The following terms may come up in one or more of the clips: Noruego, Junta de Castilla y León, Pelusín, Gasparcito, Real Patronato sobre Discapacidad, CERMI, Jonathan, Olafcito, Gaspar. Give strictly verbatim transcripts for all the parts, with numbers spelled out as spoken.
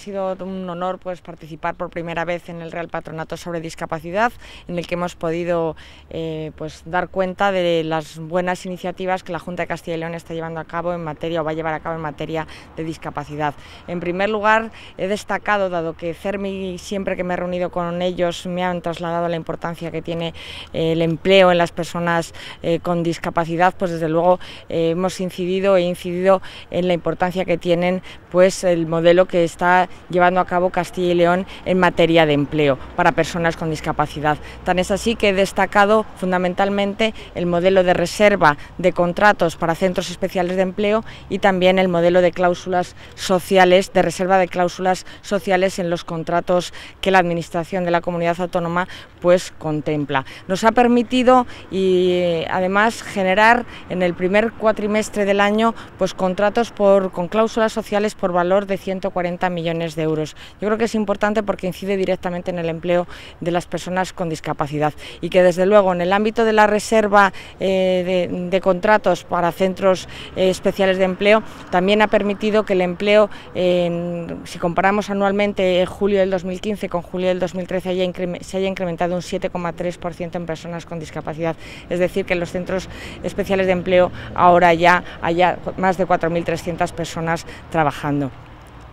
sido un honor pues, participar por primera vez en el Real Patronato sobre Discapacidad, en el que hemos podido eh, pues, dar cuenta de las buenas iniciativas que la Junta de Castilla y León está llevando a cabo en materia o va a llevar a cabo en materia de discapacidad. En primer lugar, he destacado, dado que CERMI, siempre que me he reunido con ellos, me han trasladado la importancia que tiene eh, el empleo en las personas eh, con discapacidad, pues desde luego eh, hemos incidido e incidido en la importancia que tienen pues, el modelo que está llevando a cabo Castilla y León en materia de empleo para personas con discapacidad. Tan es así que he destacado fundamentalmente el modelo de reserva de contratos para centros especiales de empleo y también el modelo de cláusulas sociales, de reserva de cláusulas sociales en los contratos que la Administración de la Comunidad Autónoma pues contempla. Nos ha permitido y además generar en el primer cuatrimestre del año pues contratos por, con cláusulas sociales por valor de ciento cuarenta millones de euros. Yo creo que es importante porque incide directamente en el empleo de las personas con discapacidad y que desde luego en el ámbito de la reserva eh, de, de contratos para centros eh, especiales de empleo también ha permitido que el empleo, eh, en, si comparamos anualmente en julio del dos mil quince con julio del dos mil trece, haya se haya incrementado un siete coma tres por ciento en personas con discapacidad. Es decir, que en los centros especiales de empleo ahora ya haya más de cuatro mil trescientas personas trabajando.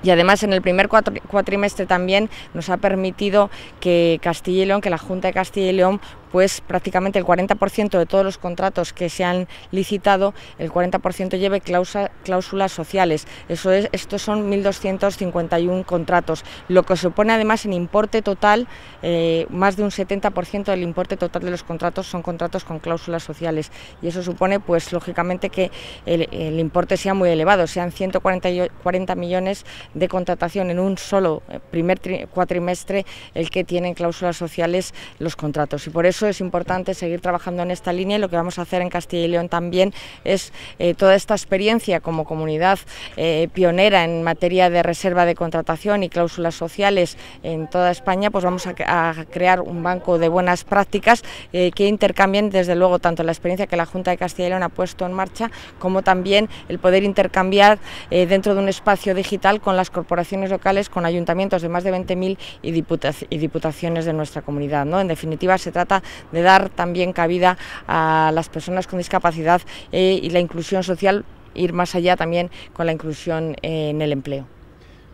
Y además en el primer cuatrimestre también nos ha permitido que Castilla y León, que la Junta de Castilla y León, pues prácticamente el cuarenta por ciento de todos los contratos que se han licitado, el cuarenta por ciento lleve cláusula, cláusulas sociales. Eso es, estos son mil doscientos cincuenta y uno contratos, lo que supone además en importe total, eh, más de un setenta por ciento del importe total de los contratos son contratos con cláusulas sociales. Y eso supone, pues lógicamente, que el, el importe sea muy elevado, sean ciento cuarenta millones de contratación en un solo primer cuatrimestre el que tienen cláusulas sociales los contratos. Y por eso Eso es importante seguir trabajando en esta línea, y lo que vamos a hacer en Castilla y León también es eh, toda esta experiencia como comunidad eh, pionera en materia de reserva de contratación y cláusulas sociales en toda España, pues vamos a, a crear un banco de buenas prácticas eh, que intercambien desde luego tanto la experiencia que la Junta de Castilla y León ha puesto en marcha como también el poder intercambiar eh, dentro de un espacio digital con las corporaciones locales, con ayuntamientos de más de veinte mil y, diputac- y diputaciones de nuestra comunidad, ¿no? En definitiva, se trata de dar también cabida a las personas con discapacidad eh, y la inclusión social, ir más allá también con la inclusión eh, en el empleo.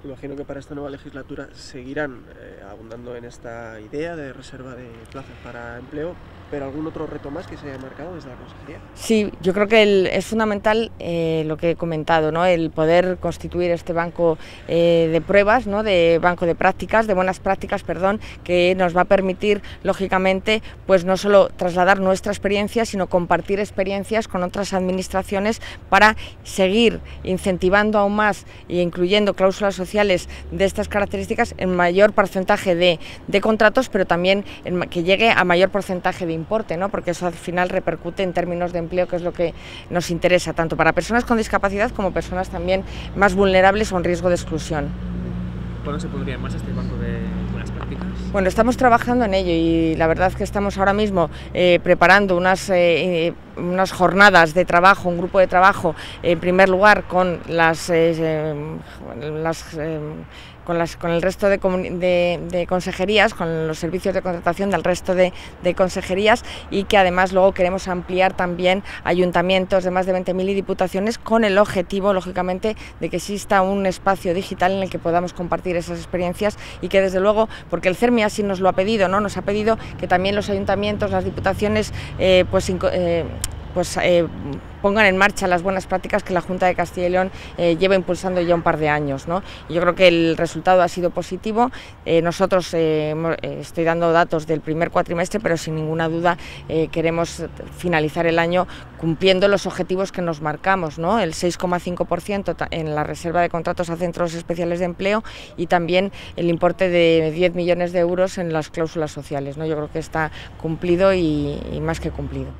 Imagino que para esta nueva legislatura seguirán eh, abundando en esta idea de reserva de plazas para empleo, pero ¿algún otro reto más que se haya marcado desde la Consejería? Sí, yo creo que el, es fundamental eh, lo que he comentado, ¿no? El poder constituir este banco eh, de pruebas, ¿no? De banco de prácticas, de buenas prácticas, perdón, que nos va a permitir, lógicamente, pues no solo trasladar nuestra experiencia, sino compartir experiencias con otras administraciones para seguir incentivando aún más e incluyendo cláusulas sociales de estas características en mayor porcentaje de, de contratos, pero también en, que llegue a mayor porcentaje de importe, ¿no? Porque eso al final repercute en términos de empleo, que es lo que nos interesa, tanto para personas con discapacidad como personas también más vulnerables o en riesgo de exclusión. ¿Cuándo se pondría más este banco de buenas prácticas? Bueno, estamos trabajando en ello y la verdad que estamos ahora mismo eh, preparando unas... Eh, unas jornadas de trabajo, un grupo de trabajo, en primer lugar con las, eh, las eh, con las con el resto de, de, de consejerías, con los servicios de contratación del resto de, de consejerías, y que además luego queremos ampliar también ayuntamientos de más de veinte mil y diputaciones, con el objetivo lógicamente de que exista un espacio digital en el que podamos compartir esas experiencias y que desde luego, porque el CERMI así nos lo ha pedido, ¿no? Nos ha pedido que también los ayuntamientos, las diputaciones eh, pues eh, pues eh, pongan en marcha las buenas prácticas que la Junta de Castilla y León eh, lleva impulsando ya un par de años, ¿no? Yo creo que el resultado ha sido positivo. Eh, nosotros, eh, estoy dando datos del primer cuatrimestre, pero sin ninguna duda eh, queremos finalizar el año cumpliendo los objetivos que nos marcamos, ¿no? El seis coma cinco por ciento en la reserva de contratos a centros especiales de empleo y también el importe de diez millones de euros en las cláusulas sociales, ¿no? Yo creo que está cumplido y, y más que cumplido.